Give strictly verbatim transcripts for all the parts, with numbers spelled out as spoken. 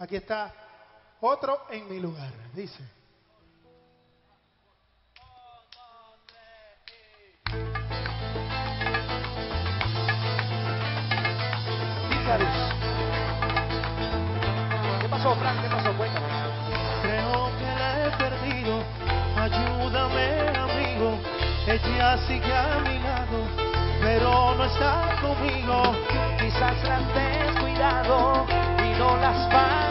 Aquí está otro en mi lugar. Dice. ¿Qué pasó, Frank? ¿Qué pasó? Cuéntame. Creo que la he perdido. Ayúdame, amigo. Ella sigue a mi lado, pero no está conmigo. Quizás la han descuidado y no la has valorado.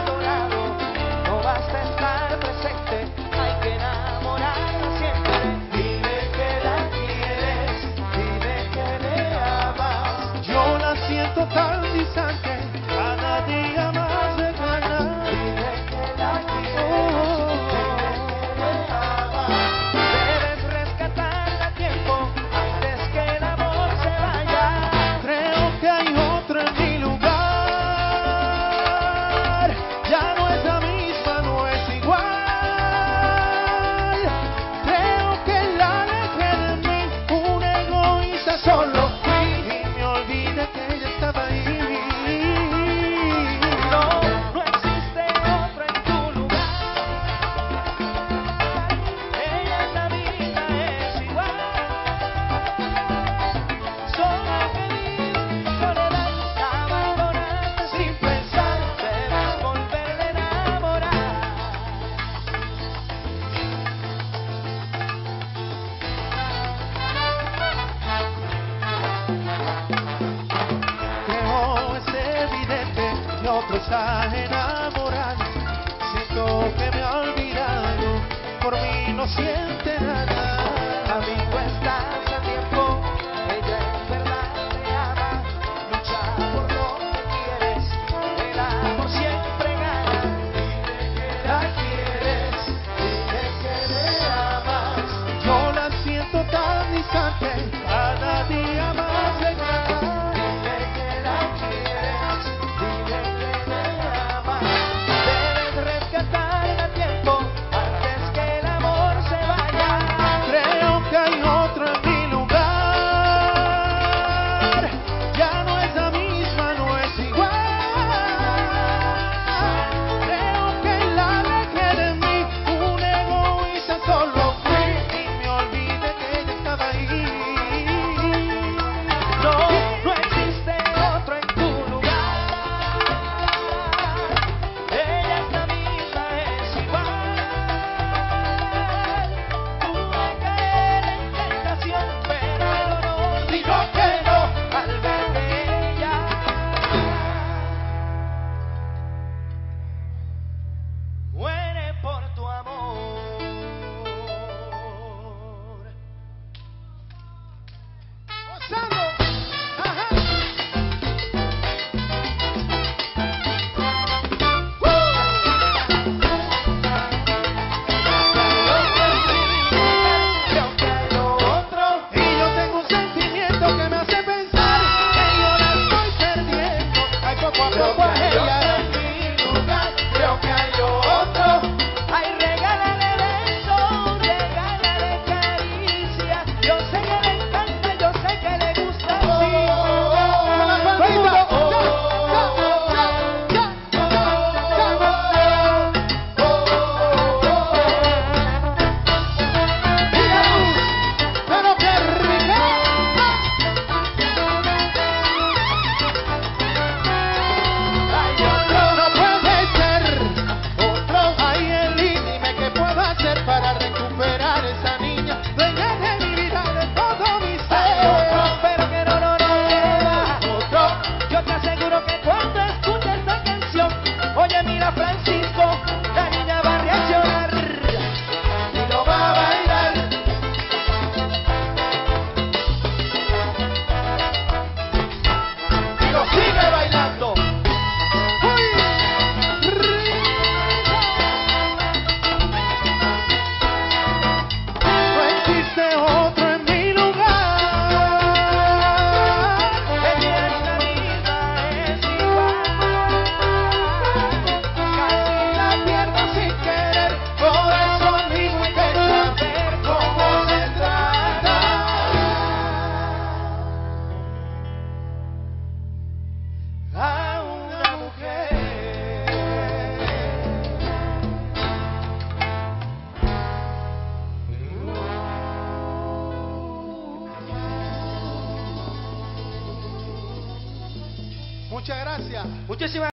No basta estar presente, hay que enamorarla siempre. Dime que la quieres, dime que le amas. Yo la siento tan distante, cada día más lejana. Dime que la quieres, dime que le amas. Debes rescatarla a tiempo, antes que el amor se vaya. Creo que hay otro en mi lugar. Ya no es la misma, no es igual. Creo que la dejé de mí, un egoísta solo fui, y me olvidé que ella estaba ahí. Estás enamorado, siento que me ha olvidado, por mí no siente nada. Amigo, estás a tiempo, ella en verdad te ama. Lucha por lo que quieres, el amor siempre gana. Dime que la quieres, dime que le amas. Yo la siento tan distante, cada día más lejana. Rescatar a tiempo antes que el amor se vaya. Muchas gracias. Muchísimas